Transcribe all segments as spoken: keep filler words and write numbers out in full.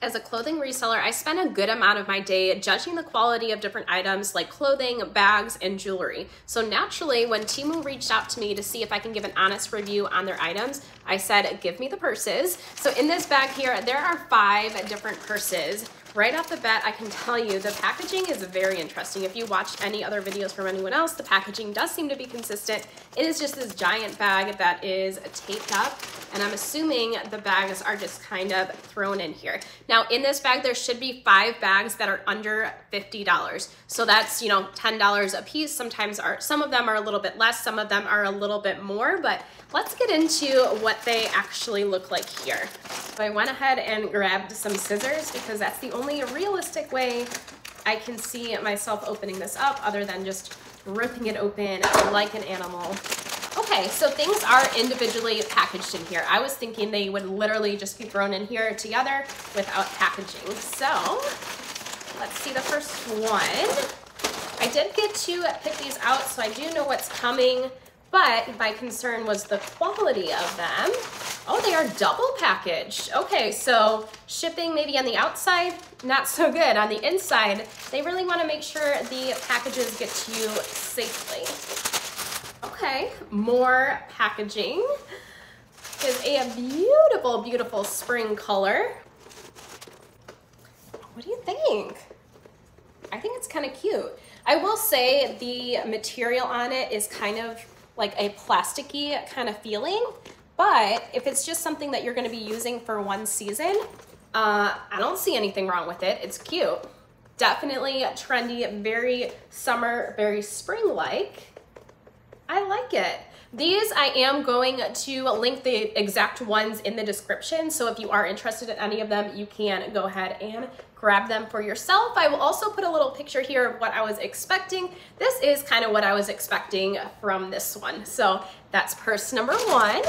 As a clothing reseller, I spend a good amount of my day judging the quality of different items like clothing, bags, and jewelry. So naturally, when Temu reached out to me to see if I can give an honest review on their items, I said, give me the purses. So in this bag here, there are five different purses. Right off the bat, I can tell you the packaging is very interesting. If you watched any other videos from anyone else, the packaging does seem to be consistent. It is just this giant bag that is taped up, and I'm assuming the bags are just kind of thrown in here. Now, in this bag, there should be five bags that are under fifty dollars. So that's, you know, ten dollars a piece. Sometimes are, some of them are a little bit less, some of them are a little bit more, but let's get into what they actually look like here. So I went ahead and grabbed some scissors because that's the only realistic way I can see myself opening this up other than just ripping it open like an animal. Okay, so things are individually packaged in here. I was thinking they would literally just be thrown in here together without packaging. So let's see the first one. I did get to pick these out, so I do know what's coming, but my concern was the quality of them. Oh, they are double packaged. Okay, so shipping maybe on the outside, not so good. On the inside, they really want to make sure the packages get to you safely. Okay, more packaging. Is a beautiful, beautiful spring color. What do you think? I think it's kind of cute. I will say the material on it is kind of like a plasticky kind of feeling. But if it's just something that you're gonna be using for one season, uh, I don't see anything wrong with it. It's cute. Definitely trendy, very summer, very spring-like. I like it. These, I am going to link the exact ones in the description. So if you are interested in any of them, you can go ahead and grab them for yourself. I will also put a little picture here of what I was expecting. This is kind of what I was expecting from this one. So that's purse number one.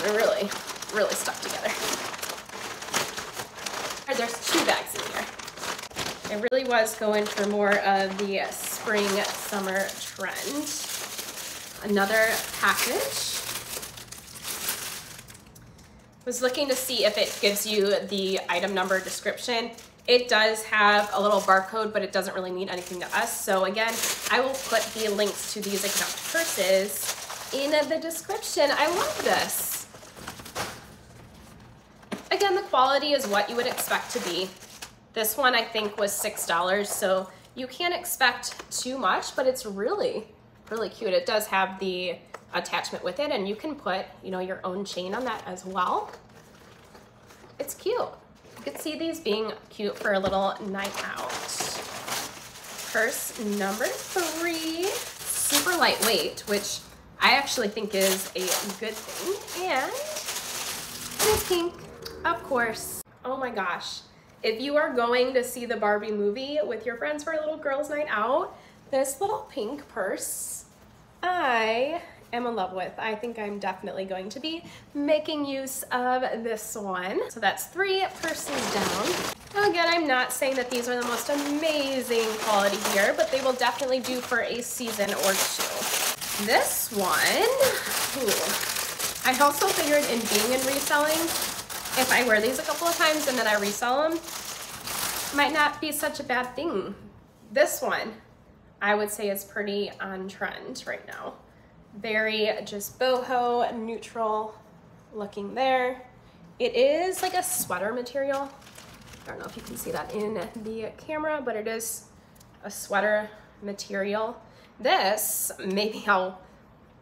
They're really, really stuck together. There's two bags in here. It really was going for more of the spring, summer trend. Another package. Was looking to see if it gives you the item number description. It does have a little barcode, but it doesn't really mean anything to us. So again, I will put the links to these exact purses in the description. I love this. Again, the quality is what you would expect to be. This one I think was six dollars, so you can't expect too much, but it's really, really cute. It does have the attachment with it, and you can put, you know, your own chain on that as well. It's cute. You could see these being cute for a little night out. Purse number three, super lightweight, which I actually think is a good thing, and it is pink, of course. Oh my gosh. If you are going to see the Barbie movie with your friends for a little girls' night out, this little pink purse, I am in love with. I think I'm definitely going to be making use of this one. So that's three purses down. Now again, I'm not saying that these are the most amazing quality here, but they will definitely do for a season or two. This one, ooh, I also figured in being in reselling, if I wear these a couple of times and then I resell them, might not be such a bad thing. This one, I would say is pretty on trend right now. Very just boho, neutral looking there. It is like a sweater material. I don't know if you can see that in the camera, but it is a sweater material. This, maybe I'll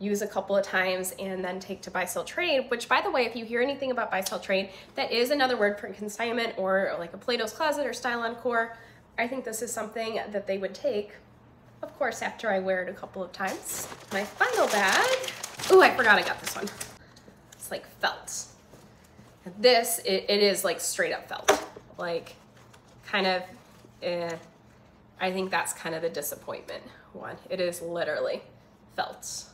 use a couple of times and then take to buy, sell, trade, which by the way, if you hear anything about buy, sell, trade, that is another word for consignment or like a Plato's Closet or Style Encore. I think this is something that they would take, of course, after I wear it a couple of times. My final bag, oh, I forgot I got this one. It's like felt. This, it, it is like straight up felt, like kind of, eh. I think that's kind of the disappointment one. It is literally felt.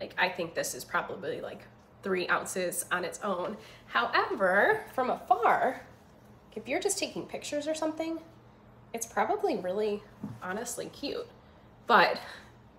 Like, I think this is probably like three ounces on its own. However, from afar, if you're just taking pictures or something, it's probably really honestly cute, but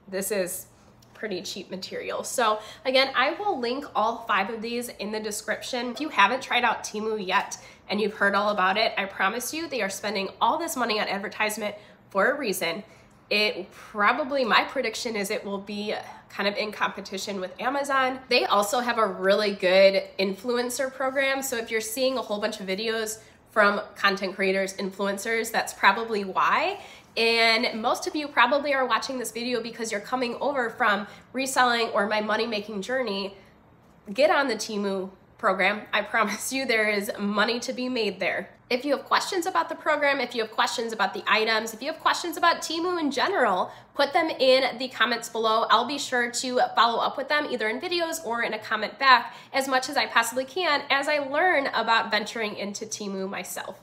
this is pretty cheap material. So again, I will link all five of these in the description. If you haven't tried out Temu yet and you've heard all about it, I promise you they are spending all this money on advertisement for a reason. It probably, my prediction is it will be kind of in competition with Amazon. They also have a really good influencer program. So if you're seeing a whole bunch of videos from content creators, influencers, that's probably why. And most of you probably are watching this video because you're coming over from reselling or my money-making journey. Get on the Temu program. I promise you there is money to be made there. If you have questions about the program, if you have questions about the items, if you have questions about Temu in general, put them in the comments below. I'll be sure to follow up with them either in videos or in a comment back as much as I possibly can as I learn about venturing into Temu myself.